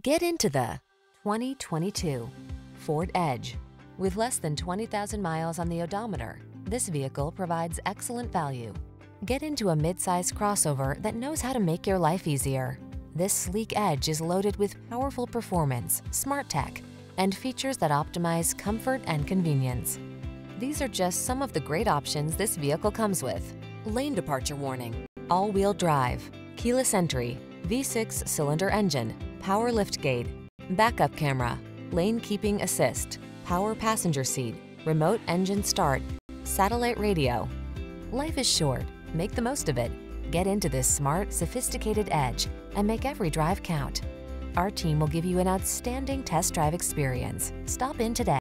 Get into the 2022 Ford Edge. With less than 20,000 miles on the odometer, this vehicle provides excellent value. Get into a mid-size crossover that knows how to make your life easier. This sleek Edge is loaded with powerful performance, smart tech, and features that optimize comfort and convenience. These are just some of the great options this vehicle comes with: lane departure warning, all-wheel drive, keyless entry, V6 cylinder engine, power liftgate, backup camera, lane keeping assist, power passenger seat, remote engine start, satellite radio. Life is short, make the most of it. Get into this smart, sophisticated Edge and make every drive count. Our team will give you an outstanding test drive experience. Stop in today.